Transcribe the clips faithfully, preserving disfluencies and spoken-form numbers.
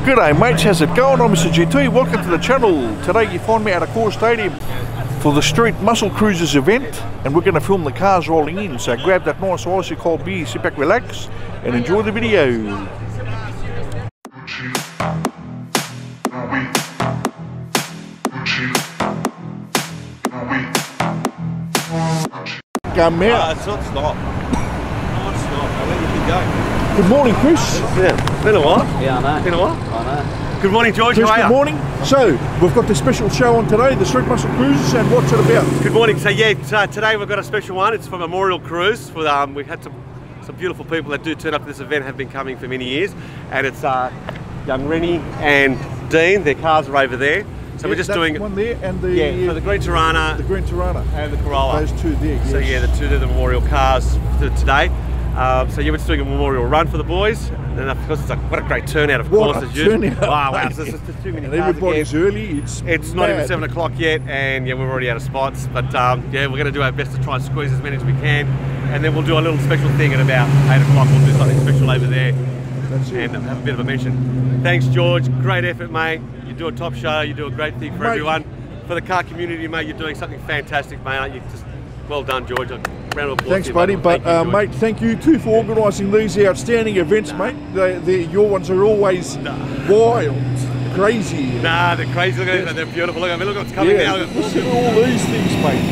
G'day mates, how's it going? I'm Mister G T, welcome to the channel. Today you find me at Accor Stadium for the Street Muscle Cruisers event, and we're going to film the cars rolling in, so grab that nice icy cold beer, sit back, relax and enjoy the video. Come here. Uh, it's not stop. No, it's not. I'll let you keep going. Good morning, Chris. Yeah, been a while. Yeah, I know. Been a while. I know. Good morning, George. Chris, how are you? Good morning. So, we've got the special show on today, the Street Muscle Cruisers, and what's it about? Good morning. So, yeah, so today we've got a special one. It's for Memorial Cruise. For, um, we've had some, some beautiful people that do turn up at this event, have been coming for many years, and it's uh, young Rennie and Dean. Their cars are over there. So yeah, we're just doing one there, and the yeah, so the green Torana, the green Torana, and the Corolla. Those two there. Yes. So yeah, the two they're the memorial cars for today. Um, so yeah, we're just doing a memorial run for the boys, and of course it's like what a great turnout. Of what course, as usual. Wow, wow, so it's just too many and cars. Everybody's again. Early. It's it's bad. Not even seven o'clock yet, and yeah, we're already out of spots. But um, yeah, we're going to do our best to try and squeeze as many as we can, and then we'll do a little special thing at about eight o'clock. We'll do something special over there, That's and it. Have a bit of a mention. Thanks, George. Great effort, mate. You do a top show, you do a great thing for mate. Everyone. For the car community, mate, you're doing something fantastic, mate, aren't you? Just well done, George. Round of applause. Thanks, buddy. But, uh, you, mate, thank you too for organising these outstanding events, nah. mate. They, they, your ones are always nah. wild, crazy. Nah, they're crazy. Look at them. They're beautiful. Look at them. Look what's coming yeah. now. Look at all these things, mate.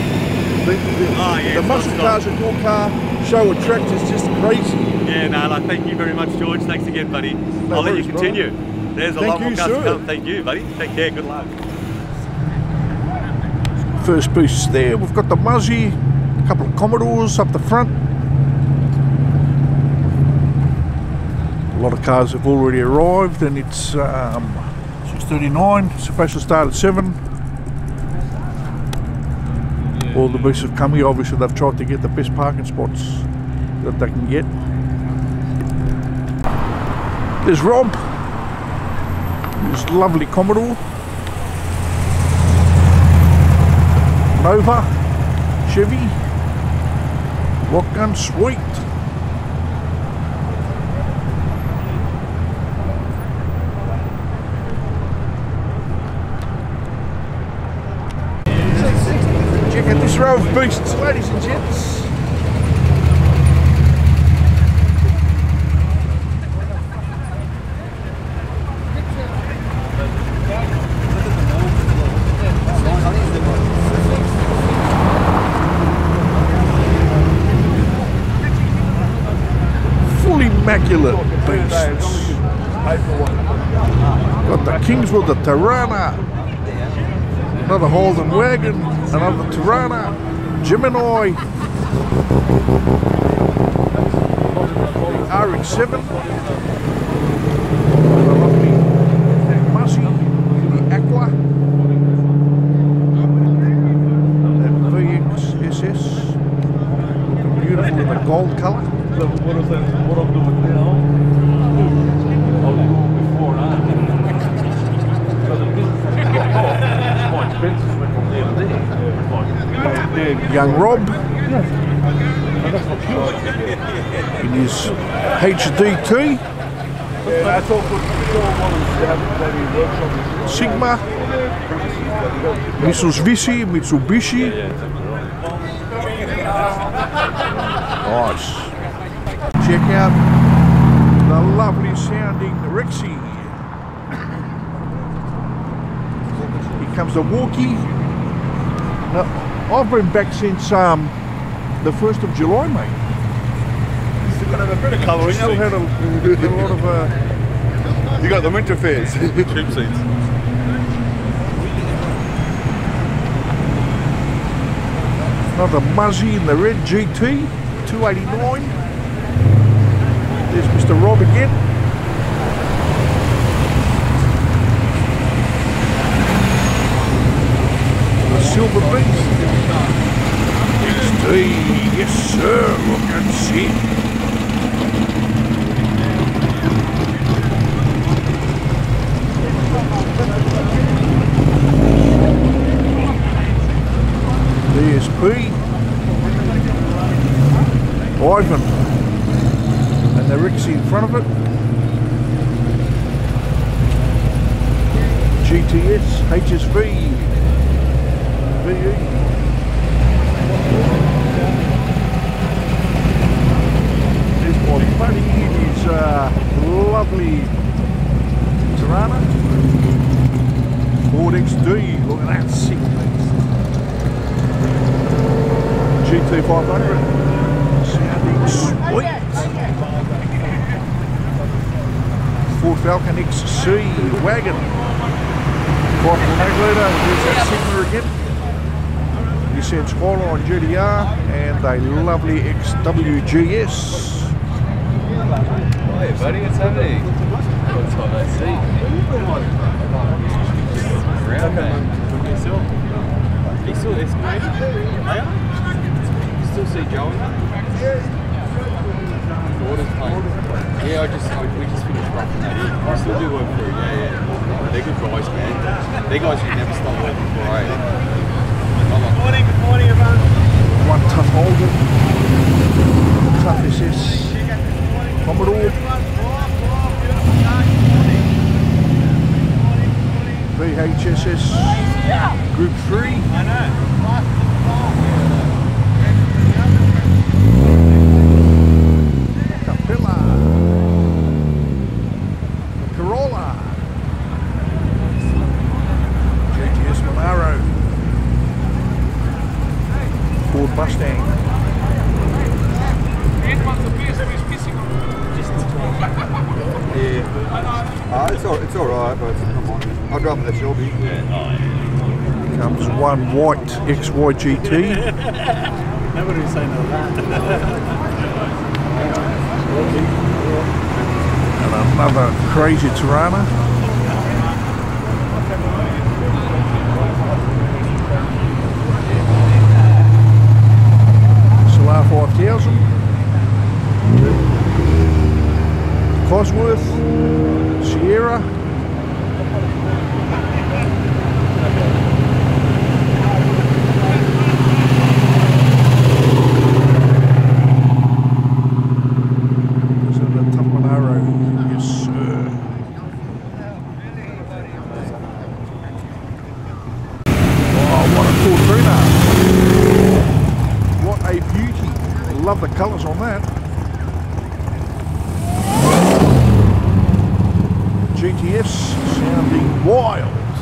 The, the, the, oh, yeah, the muscle cars at your car show attract is just crazy. Yeah, no, nah, nah, thank you very much, George. Thanks again, buddy. No I'll let you continue. Brother. There's a lot more cars to come. Thank you, buddy. Take care. Good luck. First piece there. We've got the Muzzy, a couple of Commodores up the front. A lot of cars have already arrived, and it's um, six thirty-nine. It's supposed to start at seven. All the beasts have come here. Obviously, they've tried to get the best parking spots that they can get. There's Rob. This lovely Commodore, Nova, Chevy, Rockgun, sweet. Check out this row of beasts, ladies and gents. Immaculate beasts. Got the Kingswood, the Torana, another Holden wagon, another Torana, Gemini, R X seven, the lovely Mussy, the Accor, that V X S S, looking beautiful in the gold colour. What I'm doing now, I'll do before I did. Young Rob in his H D T Sigma, Mitsubishi, Mitsubishi. Nice. Check out the lovely sounding Rexy. Here comes the walkie. Now, I've been back since um, the first of July, mate. Still got to have a bit of colour in still had a, a lot of... Uh, you got the winter fares. Cheap seats. Another Muzzy in the red G T, two eighty-nine. There's Mister Rob again. The Silver Beast. X B, yes sir, look and see. There's P. Ivan. The Rixie in front of it. G T S, H S V, V E. This boy buddy in his uh, lovely Torana. Ford X D, look at that sick place. G T five hundred, sounding sweet. Ford Falcon X C wagon. five point eight litre, here's that Sigma again. You said Corolla on G D R and a lovely X W G S. Hey buddy, it's happening. What's on that seat? Round man. You still? You still this great? You still see Joey? Water's playing. Yeah, I just I, we just finished wrapping that in. We still do work for it. Yeah, yeah. They're good guys, man. They guys should never stop working for it. Right? Good morning, good morning everyone. One tough Holden, tough S S, Commodore, V X S S, Group three, Capilla, Corolla, G T S Monaro, Ford Mustang. Yeah. Uh, it's all, it's all right, but come on, I'll drive the Shelby. Here comes one white X Y G T. Nobody would say no to that. And another crazy Torana. S L R five thousand, Cosworth Sierra, so the Tumbonaro, yes sir. Oh, what a cool trainer. A beauty. Love the colours on that. G T S sounding wild.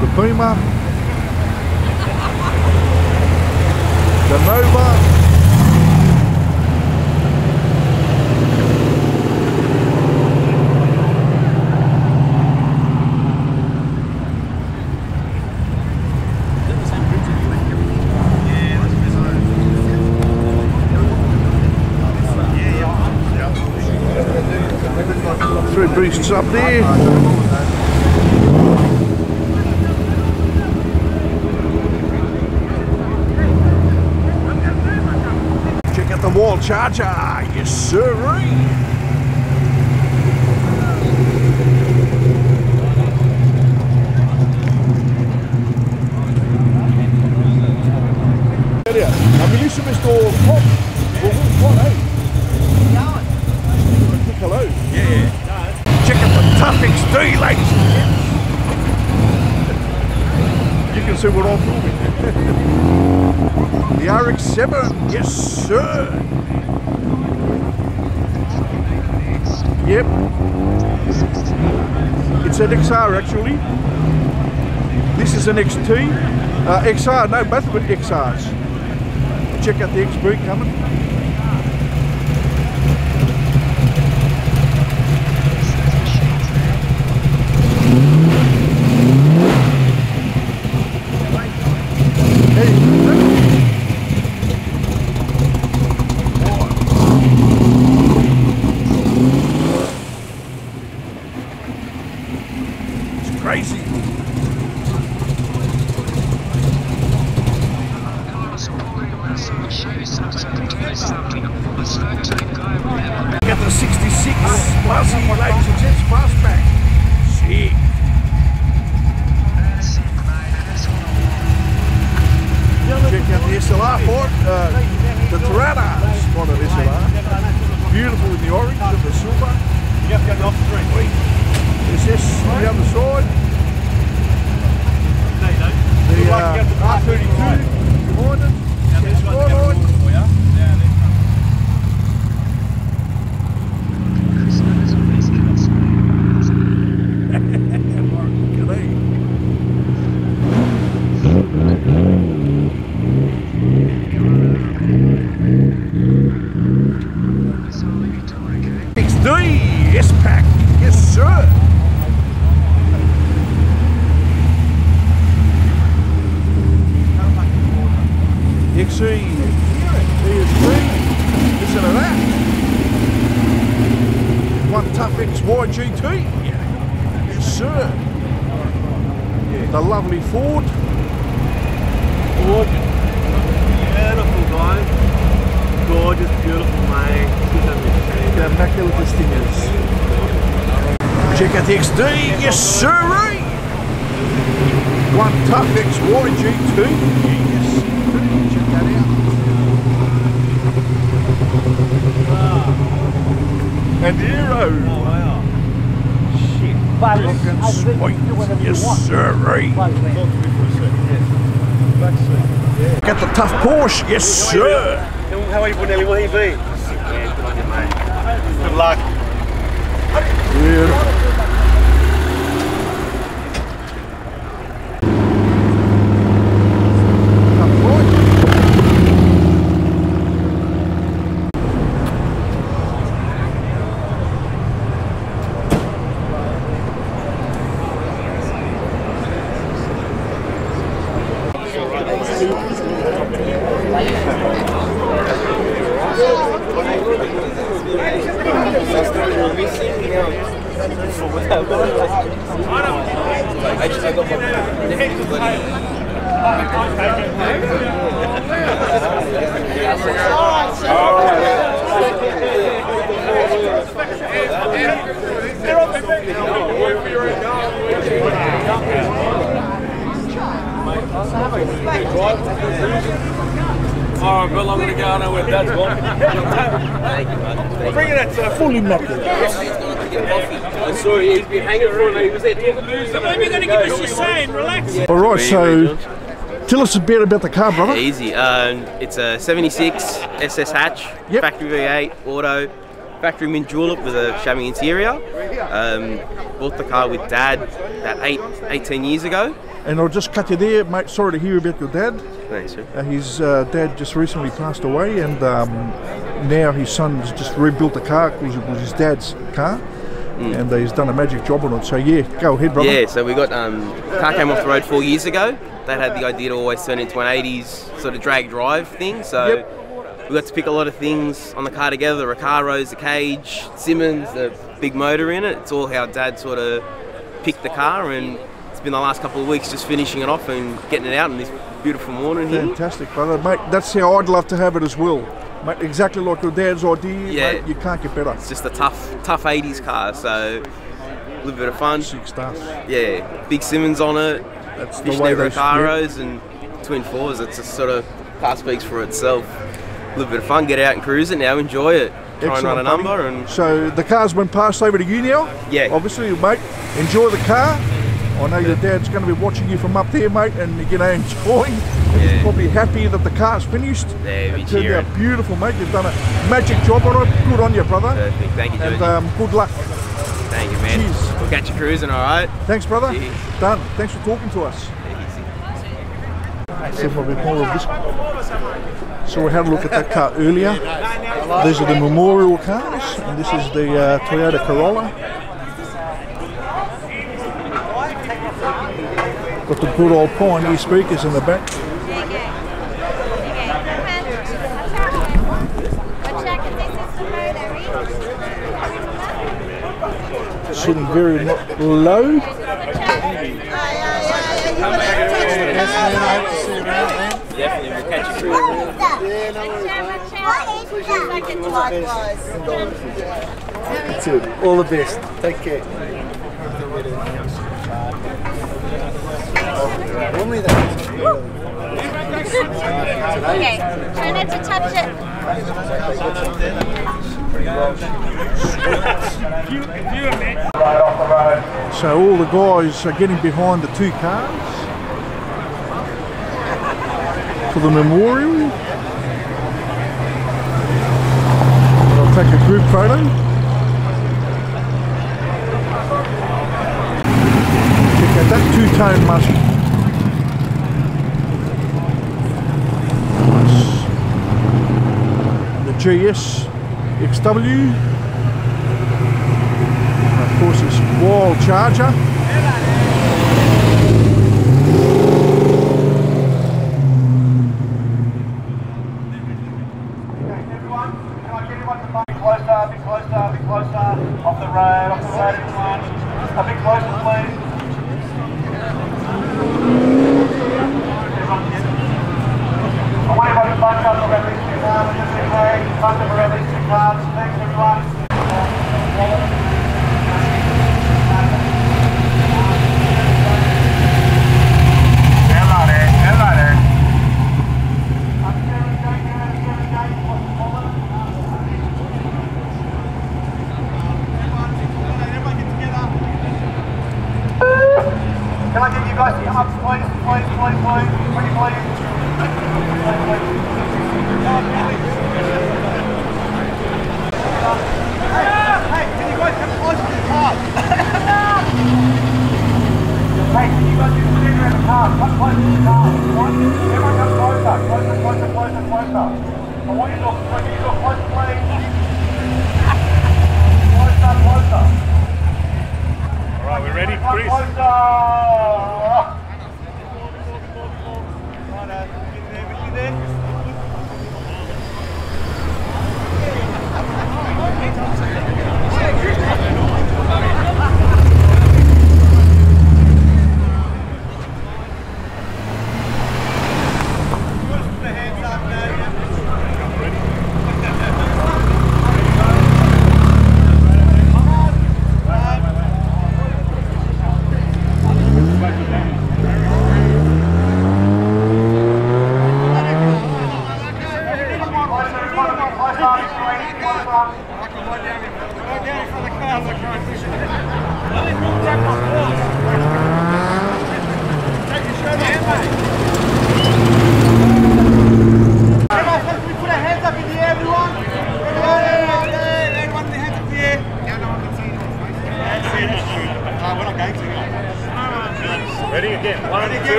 The Puma. The Nova. Boosts up there. Check out the wall charger, yes sir. I'm going to use hello. Yeah. Check out the tough X D, ladies and gents. You can see what I'm doing. The R X seven, yes sir. Yep. It's an X R actually. This is an X T. Uh, X R, no, both of it X Rs. Check out the X B coming. Fastback, sick. X S on the other side. No, you don't. The uh, R thirty-two behind it. Now this one's got a water for you. X Y G T, yes sir, the lovely Ford, gorgeous, beautiful guys, gorgeous, beautiful mate, the immaculate this thing is. Check out the X D, yes sir, one tough X Y G T, yes, check that out, and Aero. Fucking sweet. Yes, sir. Get the tough Porsche. Yes, sir. How are you, Brunelli? What have you been? Good luck. Alright, Bill, I'm going to go on with that one. Bring it out to a fully mucked. I saw he's been hanging around. He was there talking to you. Maybe you're going to give us your saying. Relax. Alright, so tell us a bit about the car, brother. Easy. Um, it's a seventy-six S S hatch, yep. Factory V eight, auto, factory mint julep with a chamois interior. Um, bought the car with Dad about eight, eighteen years ago. And I'll just cut you there, mate. Sorry to hear about your dad. Thanks, sir. Uh, his uh, dad just recently passed away, and um, now his son's just rebuilt the car because it was his dad's car, mm. and uh, he's done a magic job on it. So yeah, go ahead, brother. Yeah. So we got um, car came off the road four years ago. Dad had the idea to always turn into an eighties sort of drag drive thing. So yep. we got to pick a lot of things on the car together: the Recaros, the cage, Simmons, the big motor in it. It's all how Dad sort of picked the car and. Been the last couple of weeks just finishing it off and getting it out in this beautiful morning here. Fantastic, brother. Mate, that's how I'd love to have it as well. Mate, exactly like your dad's idea, yeah. Mate, you can't get better. It's just a tough, tough eighties car, so a little bit of fun. Sick stuff. Yeah, big Simmons on it, that's the way they Recaros and twin fours. It's a sort of car speaks for itself. A little bit of fun, get out and cruise it now, enjoy it. Try and run a number. And so the car's been passed over to you now? Yeah. Obviously, mate, enjoy the car. I know your dad's going to be watching you from up there, mate, and you know, enjoying. Yeah. He's probably happy that the car's finished. Yeah, it turned out beautiful, mate. You've done a magic job on it. Good on you, brother. Perfect. Thank you, dude. And um, good luck. Thank you, man. Cheers. We'll catch you cruising, all right? Thanks, brother. Cheers. Done. Thanks for talking to us. See if I bit more of this. So we had a look at that car earlier. These are the Memorial cars, and this is the uh, Toyota Corolla. Got the good old Pioneer speakers in the back. Sitting very low. That's it. All the best. Take care. Only that. Okay, try not to touch it. So all the guys are getting behind the two cars for the memorial. I'll take a group photo. Check out that two-tone Mustang. G S X W, and of course it's wild Charger. Everyone, can I get everyone to come a bit closer, a bit closer, a bit closer, off the road, off the road everyone, a bit closer please. I want everyone to bunch up around these two cars, just in case, bunch up around these two cars, thanks everyone. Hello there, hello there. Everyone get together. Can I get you guys to up, please, please, please, please, pretty please.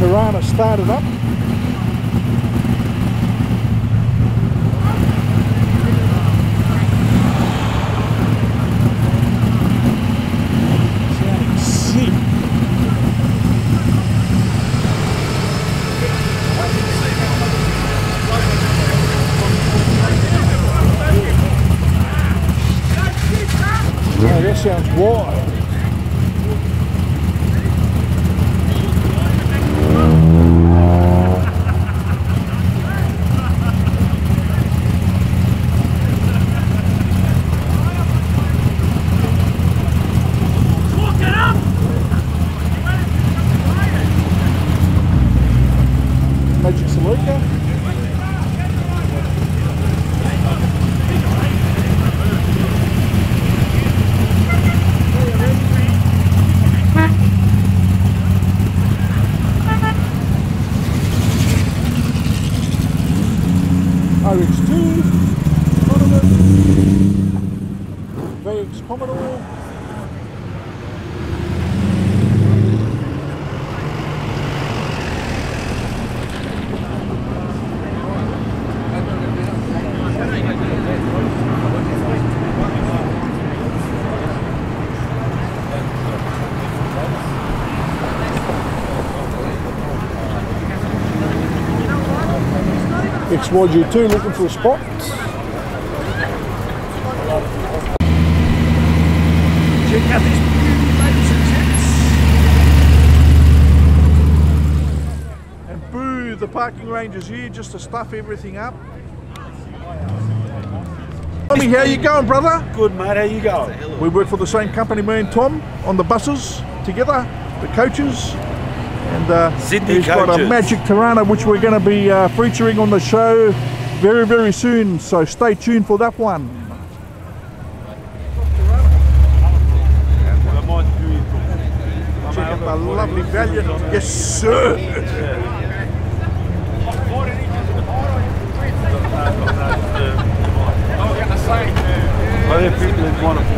Torana started up. Oh, that sounds wild. Commodore. X Y G T looking for a spot. Check out this beauty, ladies and gents. And boo, the parking ranger's here just to stuff everything up. Tommy, how you going, brother? Good, mate, how you going? We work for the same company, me and Tom, on the buses together, the coaches. And uh, he's got a magic Torana which we're going to be uh, featuring on the show very, very soon. So stay tuned for that one. Check out the lovely Valiant. Yes, sir. I think people want to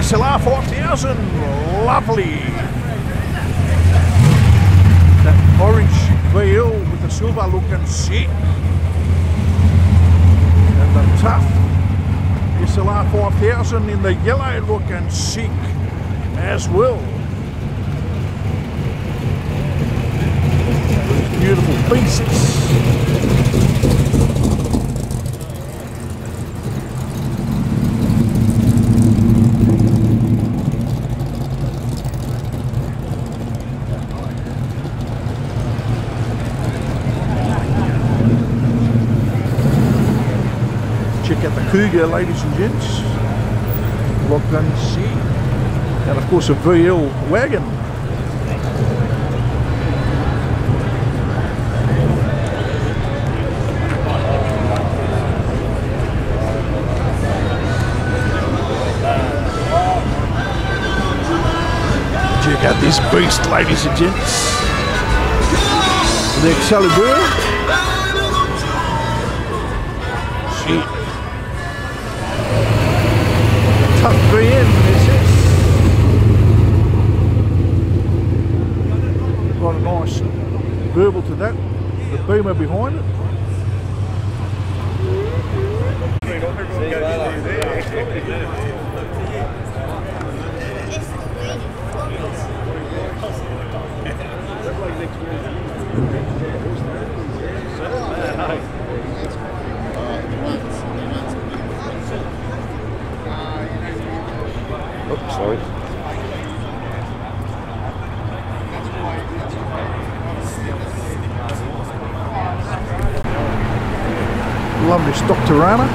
S L R four thousand, lovely. That orange V L with the silver looking sick. And the tough S L R four thousand in the yellow looking sick as well. Those beautiful beasts. Cougar, ladies and gents, Lockdown C, and of course a V L wagon. Check out this beast, ladies and gents, the Excalibur. Got a nice verbal to that, the beamer behind it. Oops, sorry. Lovely stock Torana.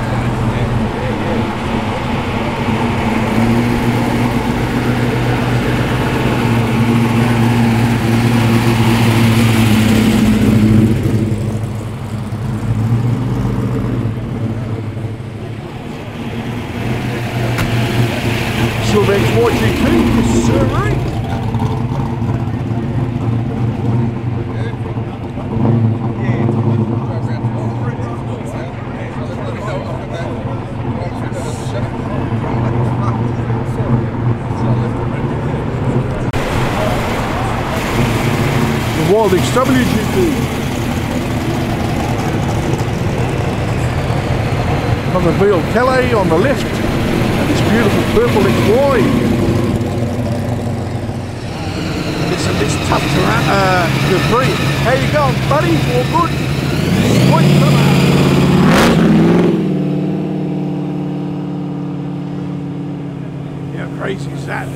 The X W G T from the field, Calais on the left, and this beautiful purple X Y. This this tough terrain, uh, Capri. How you going, buddy? All good. Sweet. How crazy is that?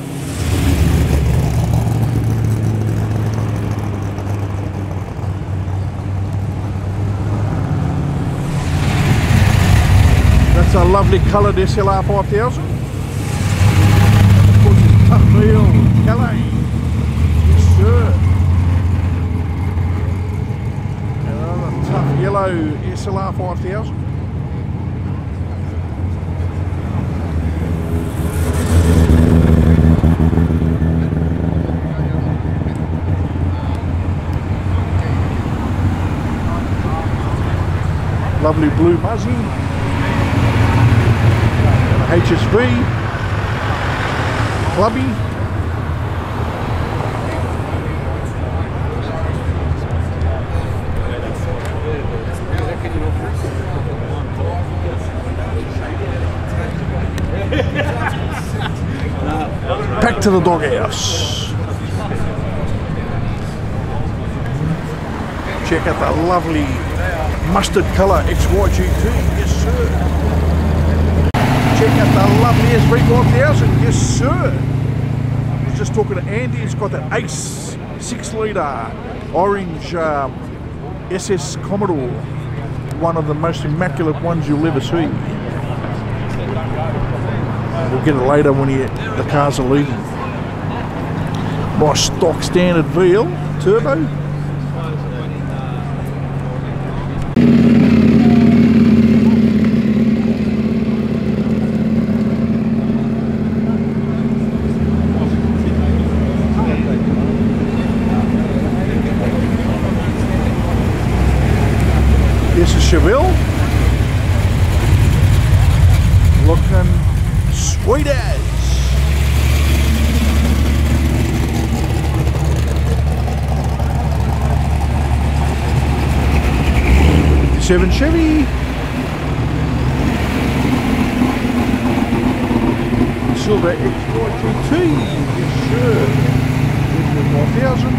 It's a lovely coloured S L R five thousand. Of course it's tough wheel, Calais. Yes sir. Another tough yellow S L R five thousand. Lovely blue Mustang. H S V, Clubby, back to the doghouse. Check out that lovely mustard colour X Y G T, yes sir. Check out the lovely S L R four thousand, yes sir. I was just talking to Andy, it's got that ace six litre orange um, S S Commodore. One of the most immaculate ones you'll ever see. We'll get it later when he, the cars are leaving. My stock standard V L turbo. Cheville, looking sweet as seven Chevy, silver X Y G T, yes sir, four thousand.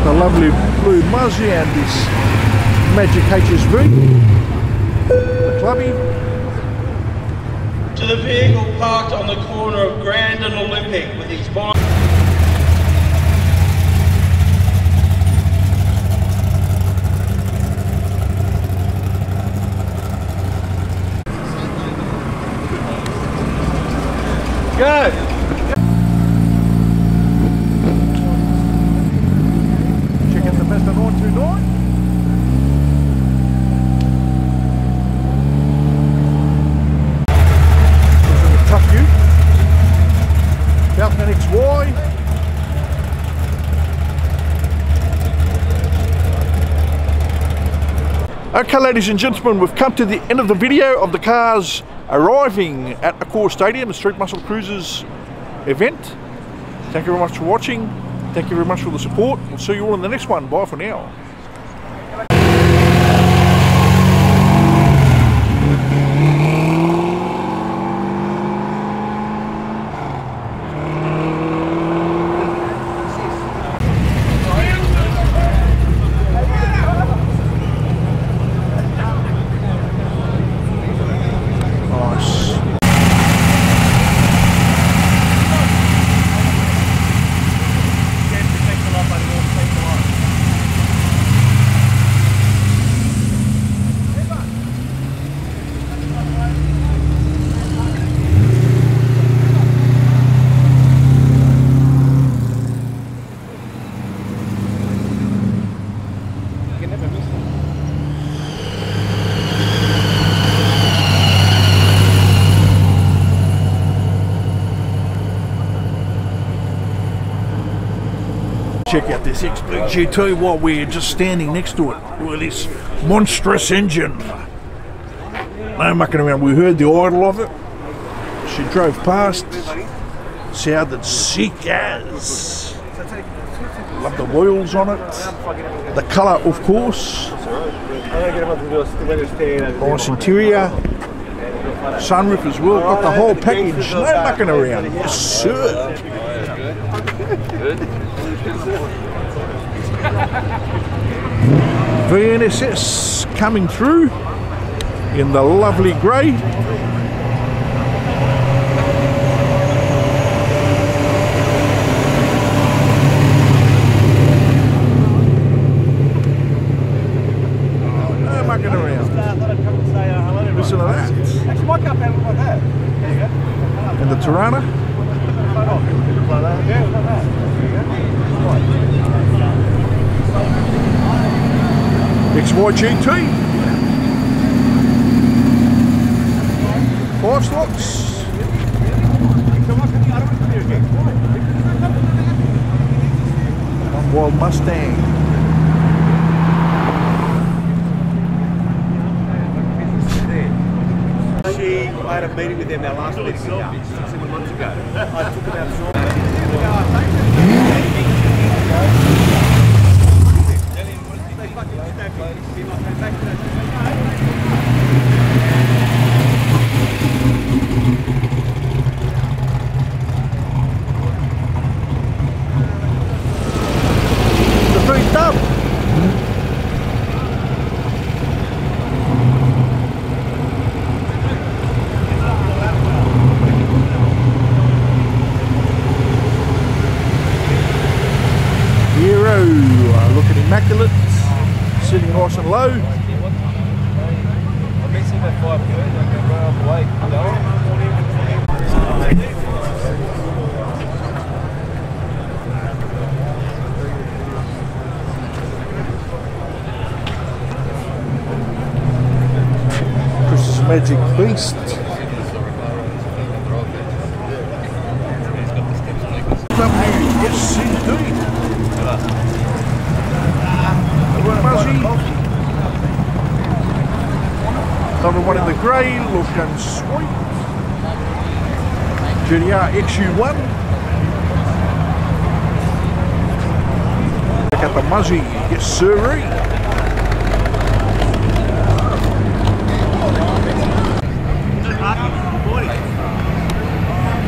The lovely blue Muzzy and this magic H S V, the Clubby. To the vehicle parked on the corner of Grand and Olympic with his bond. Go! Okay ladies and gentlemen, we've come to the end of the video of the cars arriving at Accor Stadium, the Street Muscle Cruisers event. Thank you very much for watching. Thank you very much for the support. We'll see you all in the next one. Bye for now. Check out this X B G T while we're just standing next to it. Look at this monstrous engine. No mucking around. We heard the idle of it. She drove past. Sounded sick as. Love the wheels on it. The colour, of course. Nice interior. Sunroof as well. Got the whole package. No mucking around. Yes, sir. V X S coming through in the lovely grey. No mucking around. Listen to that. And the Torana. X Y G T, five slots. Wild Mustang. She, I had a meeting with them, our last meeting with them, seven months ago. I took them out. Nice and low. Chris's Magic Beast. Yes, indeed. Muzzy. Another one in the grey, looking sweet. G D R X U one. Look at the Muzzy, yes sirree.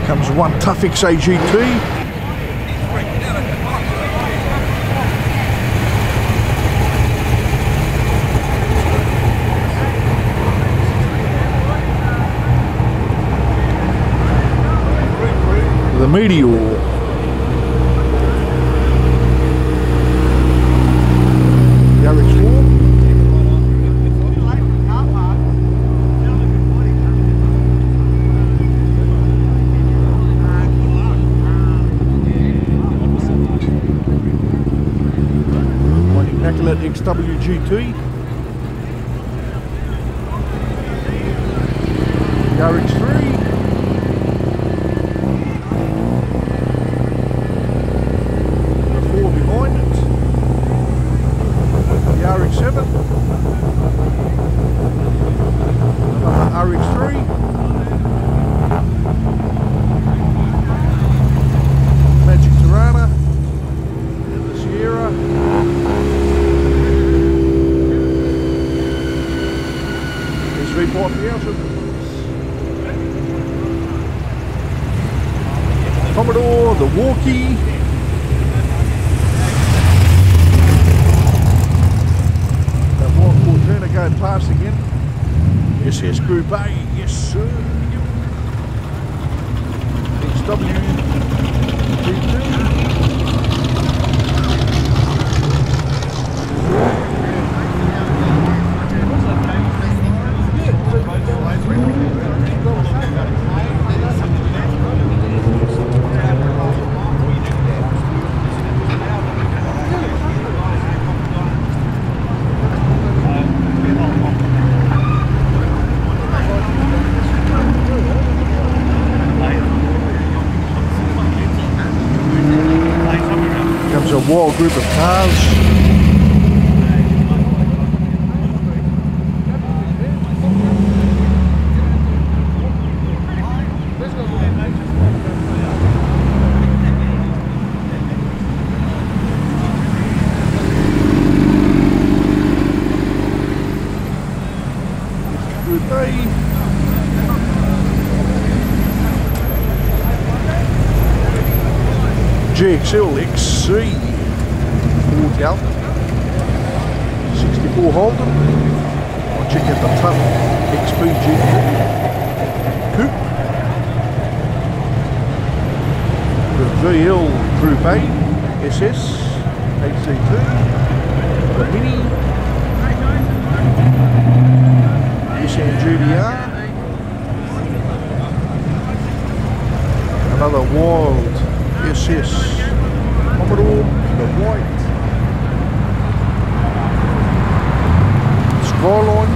Comes one tough X A G T. The Meteor. The R X four. One Immaculate X W G T. The R X three. R X three. Magic Milwaukee. That white Cortina going past again. S S Group A, yes sir. X W G T. A wild group of cars. Good day. G X L X C Ford Falcon sixty-four Holden. I'll check out the tough X B G D R Coupe. The V L Group A S S H D T the Mini G D R. Another wild S S Commodore, the white Skyline,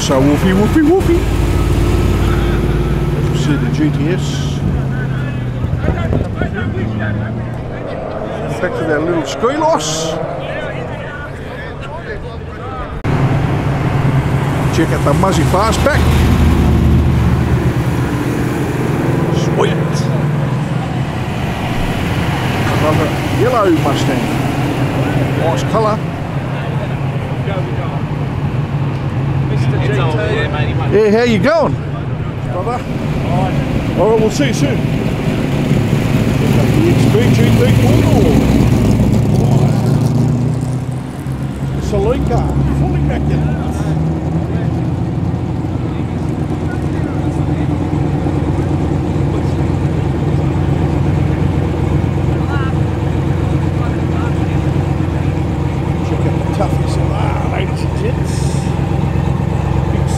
so whoopie whoopie whoopie. You see the G T S. Back to that little screen loss. Check out the Muzzy fastback. Sweet. Another yellow Mustang. Nice colour. Yeah, how you going, brother? Alright, All right, we'll see you soon. The X B G T saloon car, falling back in.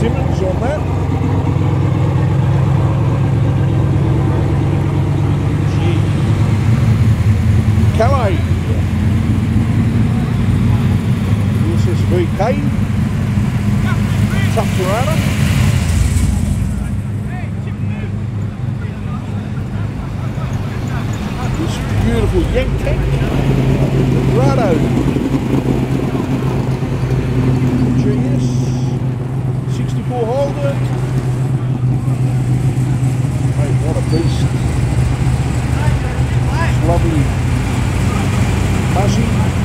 Simmons on that. Gee. Calais. S S V K. Tough Torana. Beautiful yank tank, Recaro, G T S, sixty-four Holden. Mate, what a beast. It's lovely, fuzzy.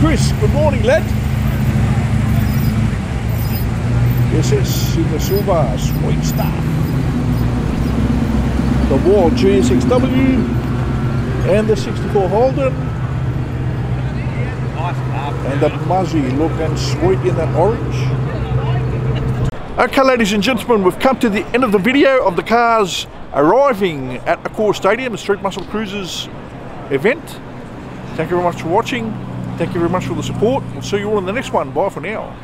Chris, good morning, lad. S S in the silver, sweet stuff. The War G S X W and the sixty-four Holden. And the Muzzy looking sweet in that orange. Okay, ladies and gentlemen, we've come to the end of the video of the cars arriving at Accor Stadium, the Street Muscle Cruisers event. Thank you very much for watching. Thank you very much for the support. We'll see you all in the next one. Bye for now.